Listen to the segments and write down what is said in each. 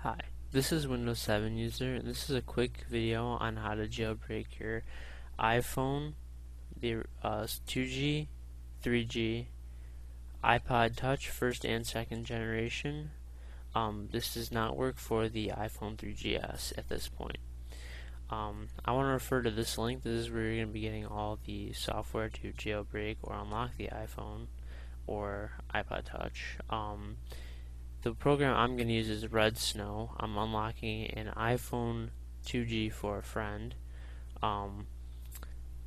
Hi, this is Windows 7 user, and this is a quick video on how to jailbreak your iPhone, the 2G, 3G, iPod Touch first and second generation. This does not work for the iPhone 3GS at this point. I want to refer to this link. This is where you're going to be getting all the software to jailbreak or unlock the iPhone or iPod Touch. The program I'm going to use is redsn0w. I'm unlocking an iPhone 2G for a friend.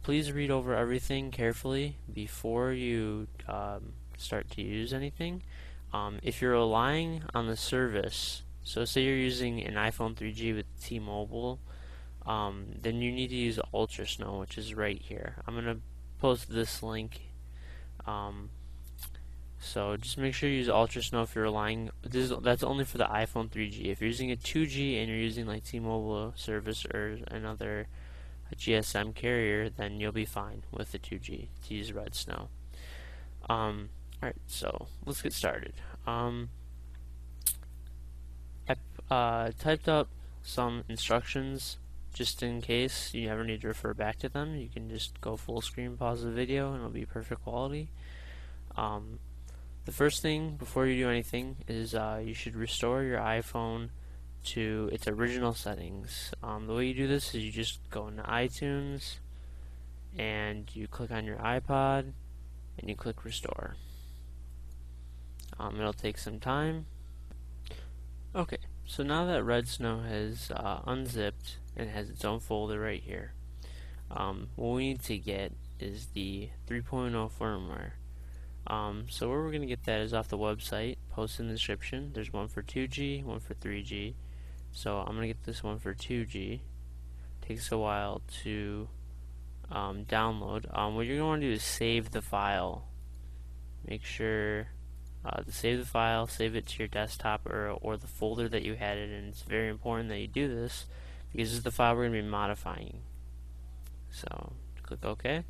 Please read over everything carefully before you start to use anything. If you're relying on the service, so say you're using an iPhone 3G with T-Mobile, then you need to use ultrasn0w, which is right here. I'm going to post this link. So just make sure you use ultrasn0w if you're relying. That's only for the iPhone 3G. If you're using a 2G and you're using like T-Mobile service or another GSM carrier, then you'll be fine with the 2G to use redsn0w. Alright, so let's get started. I typed up some instructions just in case you ever need to refer back to them. You can just go full screen, pause the video, and it'll be perfect quality. The first thing before you do anything is you should restore your iPhone to its original settings. The way you do this is you just go into iTunes and you click on your iPod and you click restore. It'll take some time. Okay, so now that redsn0w has unzipped and has its own folder right here, what we need to get is the 3.0 firmware. So where we're going to get that is off the website, post in the description. There's one for 2G, one for 3G. So I'm going to get this one for 2G. Takes a while to download. What you're going to want to do is save the file. Make sure to save the file, save it to your desktop or the folder that you had it in. It's very important that you do this because this is the file we're going to be modifying. So click OK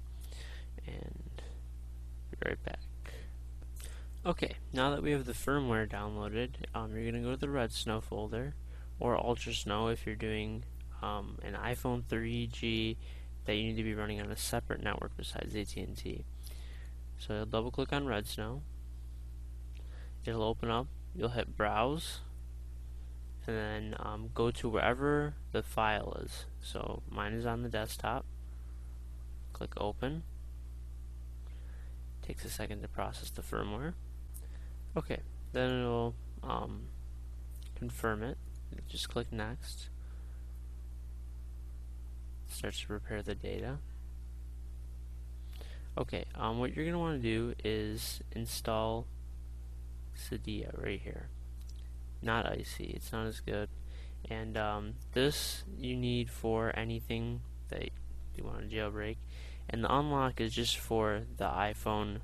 and be right back. Okay, now that we have the firmware downloaded, you're going to go to the redsn0w folder, or ultrasn0w if you're doing an iPhone 3G that you need to be running on a separate network besides AT&T. So you'll double click on redsn0w, it'll open up, you'll hit browse, and then go to wherever the file is. So mine is on the desktop, click open, takes a second to process the firmware. Okay, then it'll confirm it. Just click next. It starts to prepare the data. Okay, what you're going to want to do is install Cydia right here. Not icy, it's not as good. And this you need for anything that you want to jailbreak. And the unlock is just for the iPhone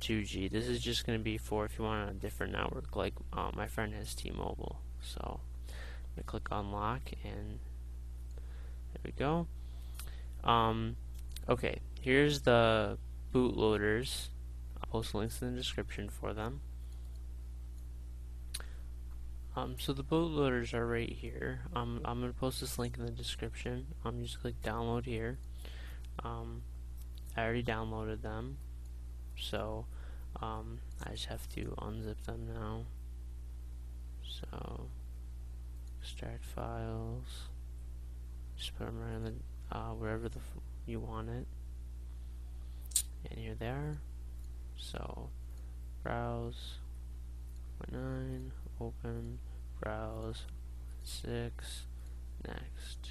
2G. This is just going to be for if you want on a different network, like my friend has T-Mobile. So I'm going to click unlock, and there we go. Okay, here's the bootloaders. I'll post links in the description for them. So the bootloaders are right here. I'm going to post this link in the description. Just click download here. I already downloaded them, so I just have to unzip them now. So extract files, just put them right in the wherever you want it, and here they are. So browse 9, open, browse 6, next.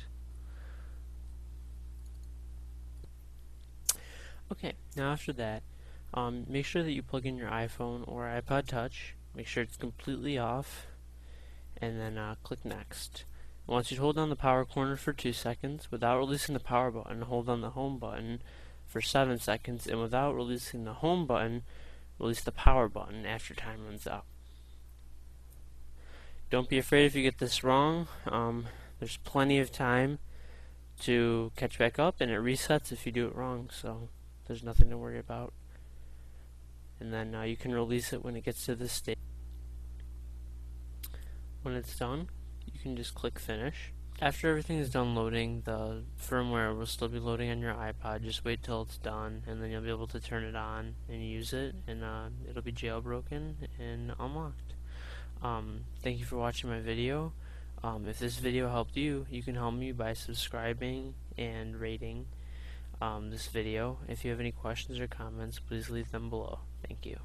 Okay, now after that, make sure that you plug in your iPhone or iPod Touch, make sure it's completely off, and then click next. Once you hold down the power corner for 2 seconds, without releasing the power button, hold down the home button for 7 seconds, and without releasing the home button, release the power button after time runs out. Don't be afraid if you get this wrong. There's plenty of time to catch back up, and it resets if you do it wrong, so there's nothing to worry about. And then you can release it when it gets to this stage. When it's done, you can just click finish. After everything is done loading, the firmware will still be loading on your iPod. Just wait till it's done, and then you'll be able to turn it on and use it, and it'll be jailbroken and unlocked. Thank you for watching my video. If this video helped you, you can help me by subscribing and rating this video. If you have any questions or comments, please leave them below. Thank you.